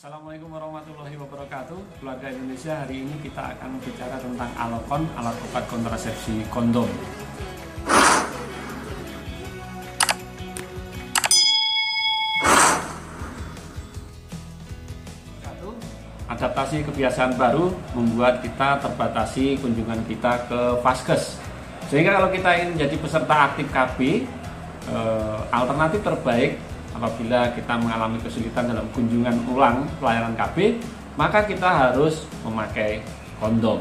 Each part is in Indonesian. Assalamualaikum warahmatullahi wabarakatuh. Keluarga Indonesia, hari ini kita akan bicara tentang alokon, alat obat kontrasepsi kondom. Adaptasi kebiasaan baru membuat kita terbatasi kunjungan kita ke vaskes. Sehingga kalau kita ingin menjadi peserta aktif KB, alternatif terbaik apabila kita mengalami kesulitan dalam kunjungan ulang pelayanan KB, maka kita harus memakai kondom.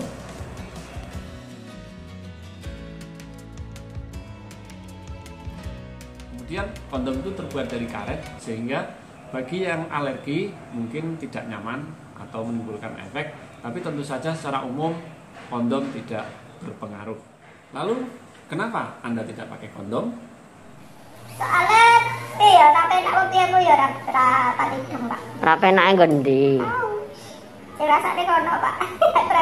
Kemudian kondom itu terbuat dari karet, sehingga bagi yang alergi mungkin tidak nyaman atau menimbulkan efek, tapi tentu saja secara umum kondom tidak berpengaruh. Lalu kenapa Anda tidak pakai kondom? Soalnya rapenake ngendi? Ngrasakne kono, Pak.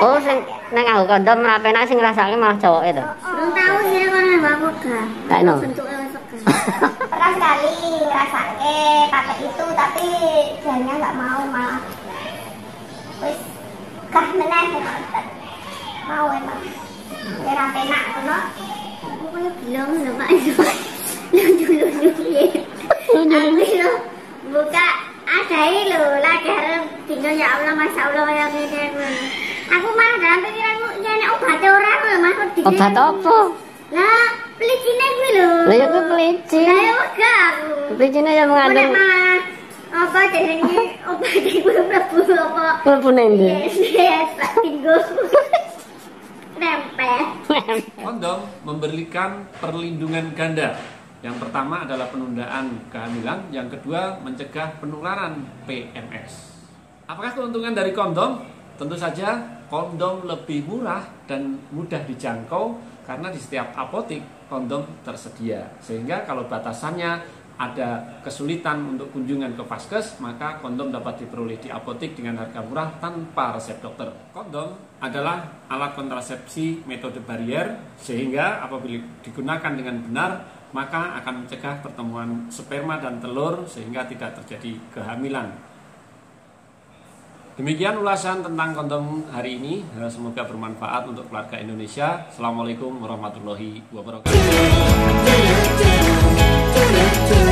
Oh, sing nek nganggo kondom rapenake sing ngrasakne malah cowoke to. Rung tau sire kono mbakku ga. Takno. Bentuke wis ga. Pernah sekali ngrasakne pakai itu tapi dianya enggak mau malah. Wis gah meneh. Mau emang. Ya rapenak kono. Aku yo belum lho, Pak. Dulu buka ada lo lah dalam tinggal ya Allah, masya Allah yang ini aku malah dalam pikiranku ini obat orang lo maksud diri obat apa lah pelicinnya gue lo ya gue pelicin lah ya enggak pelicinnya yang mengandung apa jadinya obat yang gue melebuh apa melebuh nanti yes pak tinggal nempel kondom memberikan perlindungan ganda. Yang pertama adalah penundaan kehamilan, yang kedua mencegah penularan PMS. Apakah keuntungan dari kondom? Tentu saja kondom lebih murah dan mudah dijangkau karena di setiap apotik kondom tersedia. Sehingga kalau batasannya ada kesulitan untuk kunjungan ke vaskes, maka kondom dapat diperoleh di apotik dengan harga murah tanpa resep dokter. Kondom adalah alat kontrasepsi metode barrier, sehingga apabila digunakan dengan benar, maka akan mencegah pertemuan sperma dan telur sehingga tidak terjadi kehamilan. Demikian ulasan tentang kondom hari ini. Semoga bermanfaat untuk keluarga Indonesia. Assalamualaikum warahmatullahi wabarakatuh.